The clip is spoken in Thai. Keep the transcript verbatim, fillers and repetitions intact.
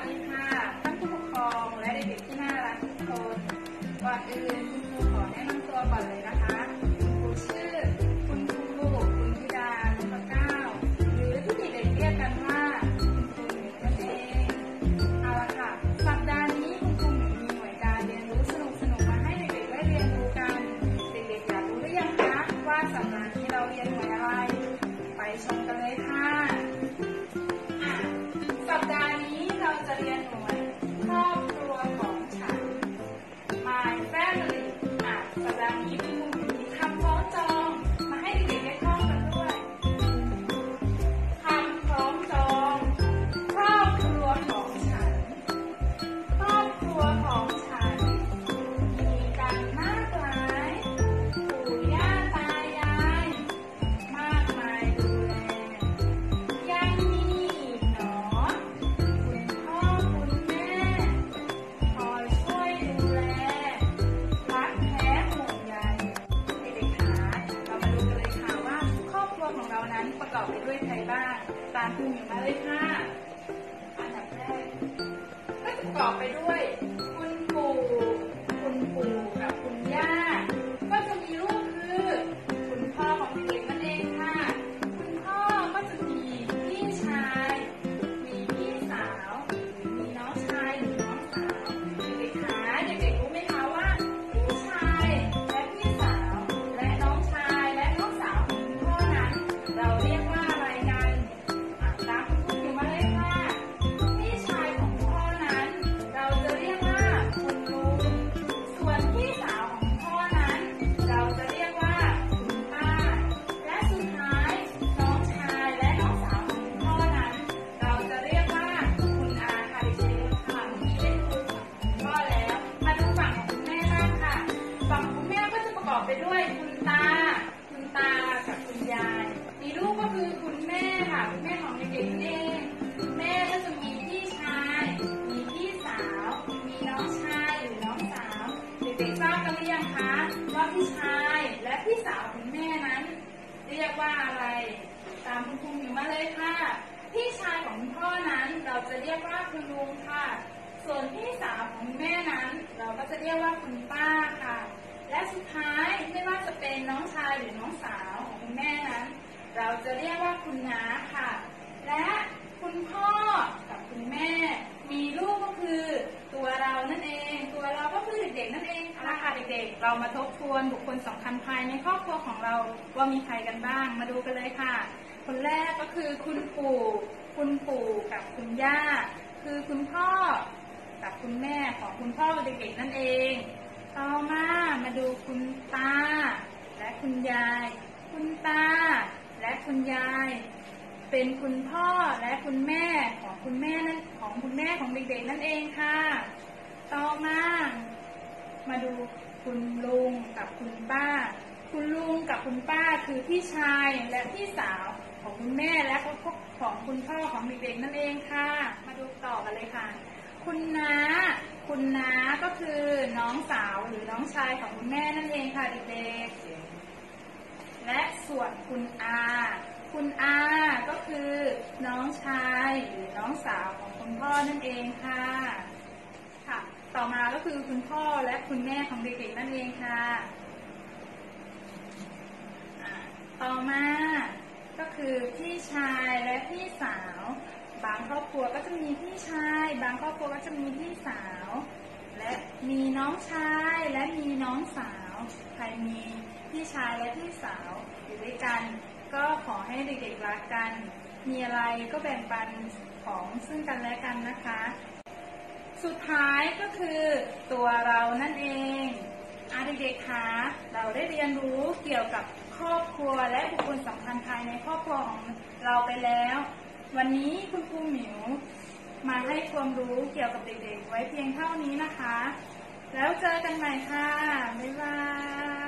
วัสดีค่ะท่านผู้ปกครองและเด็กๆที่น่ารักทุกคนก่อนอื่นคุณครูขอแนะนำตัวก่อนเลยนะคะผมชื่อคุณครูคุณธิดานุภเก้าหรือที่เด็กๆเรียกกันว่าคุณครูหนึ่งนั่นเองเอาละค่ะสัปดาห์นี้คุณครูหนึ่งมีหน่วยการเรียนรู้สนุกสนุกมาให้เด็กๆได้เรียนรู้กันเด็กๆอยากรู้หรือยังคะว่าสัปดาห์นี้เราเรียนหน่วยอะไรไปชมกันเลยค่ะสัปดาห์นี้เราจะเรียนหน่วยครอบครัวของฉัน My Family อ่ะสัปดาห์นี้คุณครูมีคำคล้องจองมาให้เด็กๆได้ท่องกันด้วยคำคล้องจองครอบครัวของฉันครอบครัวของฉันมีกันมากมายปู่ย่าตายายมากมายดูแลยังมีประกอบไปด้วยใครบ้างตามคุณอยู่มาเลยค่ะอันดับแรกก็ประกอบไปด้วยคุณปู่คุณปู่กับคุณย่าก็จะมีลูกคือคุณพ่อของเด็กๆนั่นเองค่ะคุณพ่อก็จะมีพี่ชายมีพี่สาวมีน้องชายหรือน้องสาวเด็กๆค่ะเด็กๆรู้ไหมคะว่าพี่ชายและพี่สาวและน้องชายและน้องสาวของคุณพ่อนั้นเราเรียกว่าอะไรกันรับพูดอยู่มาเลยค่ะพี่ชายของพ่อนั้นเราจะเรียกว่าคุณลุงส่วนพี่สาวของพ่อนั้นเราจะเรียกว่าคุณป้าและสุดท้ายน้องชายและน้องสาวของพ่อนั้นเราจะเรียกว่าคุณอาค่ะดิฉันค่ะมีเป็นคุณพ่อแล้วมาดูฝั่งของคุณแม่บ้างค่ะฝั่งคุณแม่ก็จะประกอบไปด้วยคุณตาคุณตากับคุณยายมีลูกก็คือคุณแม่ค่ะคุณแม่ของเด็กๆนั่นเองคุณแม่ก็จะมีพี่ชายมีพี่สาวมีน้องชายหรือน้องสาวเด็กๆทราบกันหรือยังคะว่าพี่ชายและพี่สาวคุณแม่นั้นเรียกว่าอะไรตามคุณครูอยู่มาเลยค่ะพี่ชายของคุณพ่อนั้นเราจะเรียกว่าคุณลุงค่ะส่วนพี่สาวของแม่นั้นเราก็จะเรียกว่าคุณป้าค่ะและสุดท้ายไม่ว่าจะเป็นน้องชายหรือน้องสาวของคุณแม่นั้นเราจะเรียกว่าคุณน้าค่ะและคุณพ่อกับคุณแม่มีลูกก็คือตัวเรานั่นเองตัวเราก็คือเด็กๆนั่นเองค่ะเด็กๆเรามาทบทวนบุคคลสำคัญภายในครอบครัวของเราว่ามีใครกันบ้างมาดูกันเลยค่ะคนแรกก็คือคุณปู่คุณปู่กับคุณย่าคือคุณพ่อกับคุณแม่ของคุณพ่อเด็กๆนั่นเองต่อมามาดูคุณตาและคุณยายคุณตาและคุณยายเป็นคุณพ่อและคุณแม่ของคุณแม่นั่นของคุณแม่ของเด็กๆนั่นเองค่ะต่อมามาดูคุณลุงกับคุณป้าคุณลุงกับคุณป้าคือพี่ชายและพี่สาวของคุณแม่และของคุณพ่อของเด็กๆนั่นเองค่ะมาดูต่อกันเลยค่ะคุณน้าคุณน้าก็คือน้องสาวหรือน้องชายของคุณแม่นั่นเองค่ะเด็กๆและส่วนคุณอาคุณอาก็คือน้องชายหรือน้องสาวของคุณพ่อนั่นเองค่ะค่ะต่อมาก็คือคุณพ่อและคุณแม่ของเด็กๆนั่นเองค่ะต่อมาก็คือพี่ชายและพี่สาวบางครอบครัวก็จะมีพี่ชายบางครอบครัวก็จะมีพี่สาวและมีน้องชายและมีน้องสาวใครมีพี่ชายและพี่สาวอยู่ด้วยกันก็ขอให้เด็กๆรักกันมีอะไรก็แบ่งปันของซึ่งกันและกันนะคะสุดท้ายก็คือตัวเรานั่นเองอาเด็กๆคะเราได้เรียนรู้เกี่ยวกับครอบครัวและบุคคลสำคัญภายในครอบครัวของเราไปแล้ววันนี้คุณครูหมิวมาให้ความรู้เกี่ยวกับเด็กๆไว้เพียงเท่านี้นะคะแล้วเจอกันใหม่ค่ะบ๊ายบาย